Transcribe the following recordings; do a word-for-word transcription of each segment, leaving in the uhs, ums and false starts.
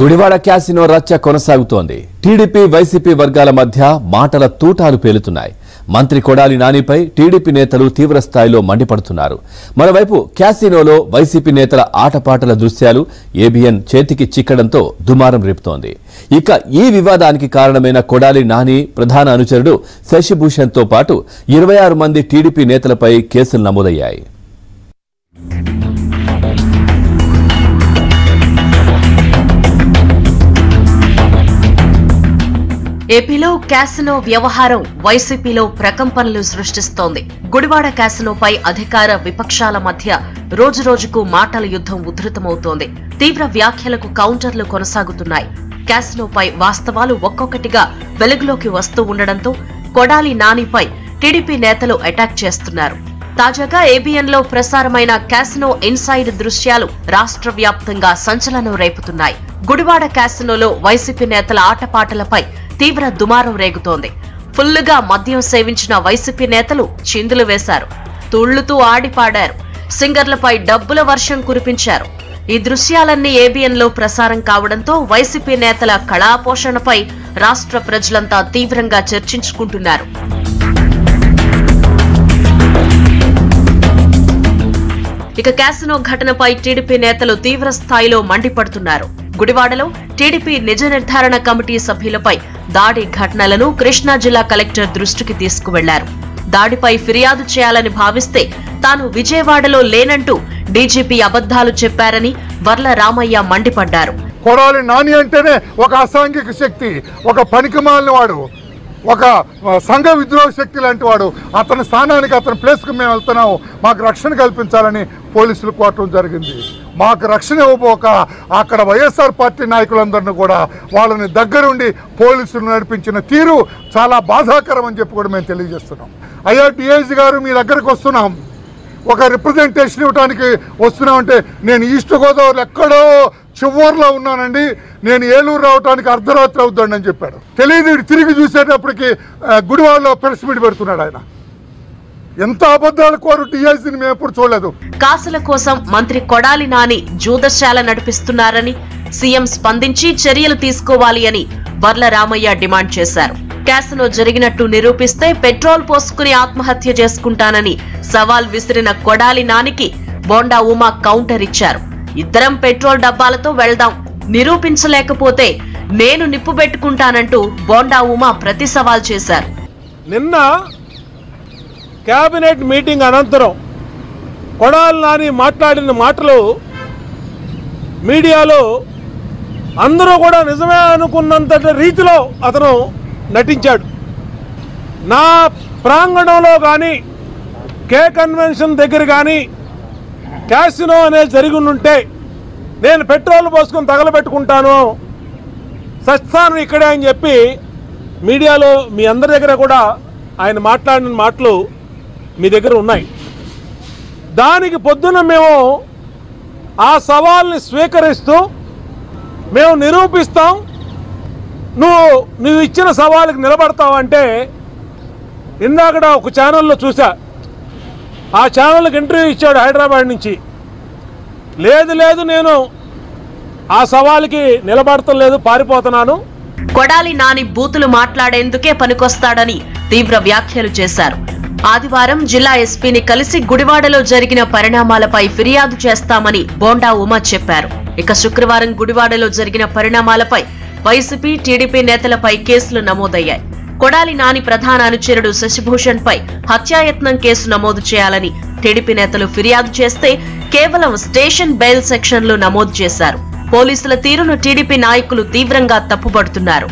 Gudivada casino రచ్చ కొనసాగుతోంది. TDP YCP వర్గాల మధ్య మాటల తూటాలు పేలుతున్నాయి. మంత్రి కొడాలి నానిపై టీడీపీ నేతలు తీవ్రస్థాయిలో మండిపడుతున్నారు. మరోవైపు క్యాసినోలో వైసీపీ నేతల ఆటపాటల దృశ్యాలు ఏబిఎన్ చేతికి చిక్కడంతో దుమారం రేపుతోంది. ఇక ఈ వివాదానికి కారణమైన కొడాలి నాని ప్రధాన అనుచరుడు శశిభూషణ్తో పాటు ఇరవై ఆరు మంది టీడీపీ నేతలపై కేసులు నమోదయ్యాయి. ఏపీలో క్యాసినో వ్యవహారం వైసీపీలో ప్రకంపనలు సృష్టిస్తోంది. గుడివాడ క్యాసినోపై అధికార విపక్షాల మధ్య రోజు రోజుకు మాటల యుద్ధం ఉధృతమవుతోంది. తీవ్ర వ్యాఖ్యలకు కౌంటర్లు కొనసాగుతున్నాయి. క్యాసినోపై వాస్తవాలు ఒక్కొక్కటిగా వెలుగులోకి వస్తూ ఉండడంతో కొడాలి నానిపై టీడీపీ నేతలు అటాక్ చేస్తున్నారు. తాజాగా ఏబిఎన్లో ప్రసారమైన క్యాసినో ఇన్సైడ్ దృశ్యాలు రాష్ట్ర వ్యాప్తంగా సంచలనం రేపుతున్నాయి. గుడివాడ క్యాసినోలో వైసీపీ నేతల ఆటపాటలపై తీవ్ర దుమారం రేగుతోంది. ఫుల్లుగా మద్యం సేవించిన వైసీపీ నేతలు చిందులు వేశారు, తుళ్లుతూ ఆడిపాడారు, సింగర్లపై డబ్బుల వర్షం కురిపించారు. ఈ దృశ్యాలన్నీ ఏబిఎన్లో ప్రసారం కావడంతో వైసీపీ నేతల కళాపోషణపై రాష్ట్ర ప్రజలంతా తీవ్రంగా చర్చించుకుంటున్నారు. ఇక క్యాసినో ఘటనపై టీడీపీ నేతలు తీవ్ర స్థాయిలో మండిపడుతున్నారు. గుడివాడలో టీడీపీ నిజ నిర్ధారణ కమిటీ సభ్యులపై దాడి ఘటనలను కృష్ణా జిల్లా కలెక్టర్ దృష్టికి తీసుకువెళ్లారు. దాడిపై ఫిర్యాదు చేయాలని భావిస్తే తాను విజయవాడలో లేనంటూ డీజీపీ అబద్దాలు చెప్పారని బర్ల రామయ్య మండిపడ్డారు. కొడాలి నాని అంటేనే ఒక అసాంఘిక శక్తి, ఒక పనికిమాలిన వాడు, ఒక సంఘ విద్రోహ శక్తి లాంటి వాడు. అతని స్థానానికి అతని ప్లేస్కి మేము వెళ్తున్నాము, మాకు రక్షణ కల్పించాలని పోలీసులు కోరటం జరిగింది. మాకు రక్షణ ఇవ్వబోక అక్కడ వైఎస్ఆర్ పార్టీ నాయకులందరినీ కూడా వాళ్ళని దగ్గరుండి పోలీసులు నడిపించిన తీరు చాలా బాధాకరం అని చెప్పి కూడా మేము తెలియజేస్తున్నాం. అయ్యా డిఐజీ గారు, మీ దగ్గరకు వస్తున్నాం, ఒక రిప్రజెంటేషన్ ఇవ్వడానికి వస్తున్నామంటే, నేను ఈస్ట్ గోదావరి ఎక్కడో చివరిలో ఉన్నానండి, నేను ఏలూరు రావడానికి అర్ధరాత్రి అవుద్దండి అని చెప్పాడు. తెలియదు తిరిగి చూసేటప్పటికి గుడివాడలో ప్రెస్ మీట్ పెడుతున్నాడు. ఆయన ఎంత అబద్ధాలు కోరు టీఐసీని మేము ఎప్పుడు చూడలేదు. కాసుల కోసం మంత్రి కొడాలి నాని జూదశాల నడిపిస్తున్నారని సీఎం స్పందించి చర్యలు తీసుకోవాలి అని బర్ల రామయ్య డిమాండ్ చేశారు. క్యాసినో జరిగినట్టు నిరూపిస్తే పెట్రోల్ పోసుకుని ఆత్మహత్య చేసుకుంటానని సవాల్ విసిరిన కొడాలి నానికి బోండా ఉమా కౌంటర్ ఇచ్చారు. ఇద్దరం పెట్రోల్ డబ్బాలతో వెళ్దాం, నిరూపించలేకపోతే నేను నిప్పు పెట్టుకుంటానంటూ బోండా ఉమా ప్రతి సవాల్ చేశారు. నిన్న కేబినెట్ మీటింగ్ అనంతరం కొడాలి నాని మాట్లాడిన మాటలు మీడియాలో అందరూ కూడా నిజమే అనుకున్నంత రీతిలో అతను నటించాడు. నా ప్రాంగణంలో కానీ, కే కన్వెన్షన్ దగ్గర కానీ క్యాసినో అనేది జరిగి ఉంటే నేను పెట్రోల్ పోసుకొని తగలబెట్టుకుంటాను, సత్సానం ఇక్కడే అని చెప్పి మీడియాలో మీ అందరి దగ్గర కూడా ఆయన మాట్లాడిన మాటలు మీ దగ్గర ఉన్నాయి. దానికి పొద్దున్న మేము ఆ సవాల్ని స్వీకరిస్తూ మేము నిరూపిస్తాం, నువ్వు నువ్వు ఇచ్చిన సవాలుకి నిలబడతావంటే, ఇందాక ఒక ఛానల్లో చూసా, ఆ ఛానల్కి ఇంటర్వ్యూ ఇచ్చాడు హైదరాబాద్ నుంచి. లేదు లేదు నేను ఆ సవాల్కి నిలబడటం లేదు, పారిపోతున్నాను. కొడాలి నాని బూతులు మాట్లాడేందుకే పనికొస్తాడని తీవ్ర వ్యాఖ్యలు చేశారు. ఆదివారం జిల్లా ఎస్పీని కలిసి గుడివాడలో జరిగిన పరిణామాలపై ఫిర్యాదు చేస్తామని బోండా ఉమా చెప్పారు. ఇక శుక్రవారం గుడివాడలో జరిగిన పరిణామాలపై వైసీపీ టీడీపీ నేతలపై కేసులు నమోదయ్యాయి. కొడాలి నాని ప్రధాన అనుచరుడు శశిభూషణ్ పై హత్యాయత్నం కేసు నమోదు చేయాలని టీడీపీ నేతలు ఫిర్యాదు చేస్తే కేవలం స్టేషన్ బెయిల్ సెక్షన్లు నమోదు చేశారు. పోలీసుల తీరును టీడీపీ నాయకులు తీవ్రంగా తప్పుబడుతున్నారు.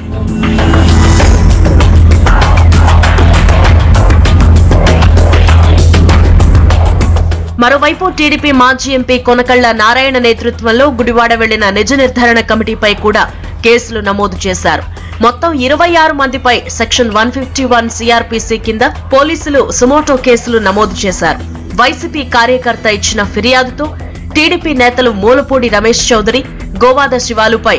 మరోవైపు టీడీపీ మాజీ ఎంపీ కొనకళ్ళ నారాయణ నేతృత్వంలో గుడివాడ వెళ్లిన నిజ నిర్ధారణ కమిటీపై కూడా కేసులు నమోదు చేశారు. మొత్తం ఇరవై ఆరు మందిపై section one fifty one CRPC కింద పోలీసులు సుమోటో కేసులు నమోదు చేశారు. వైసీపీ కార్యకర్త ఇచ్చిన ఫిర్యాదుతో టీడీపీ నేతలు మూలపూడి రమేష్ చౌదరి, గోవాద శివాలుపై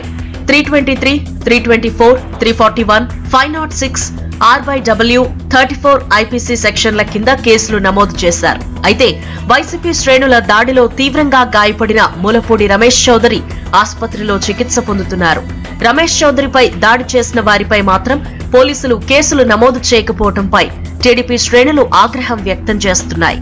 three twenty three, three twenty four, three forty one, five not six, R Y W thirty four IPC సెక్షన్ల కింద కేసులు నమోదు చేశారు. అయితే వైసీపీ శ్రేణుల దాడిలో తీవ్రంగా గాయపడిన మూలపూడి రమేష్ చౌదరి ఆసుపత్రిలో చికిత్స పొందుతున్నారు. రమేష్ చౌదరిపై దాడి చేసిన వారిపై మాత్రం పోలీసులు కేసులు నమోదు చేయకపోవడంపై టీడీపీ శ్రేణులు ఆగ్రహం వ్యక్తం చేస్తున్నాయి.